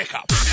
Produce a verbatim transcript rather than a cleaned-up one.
dick up.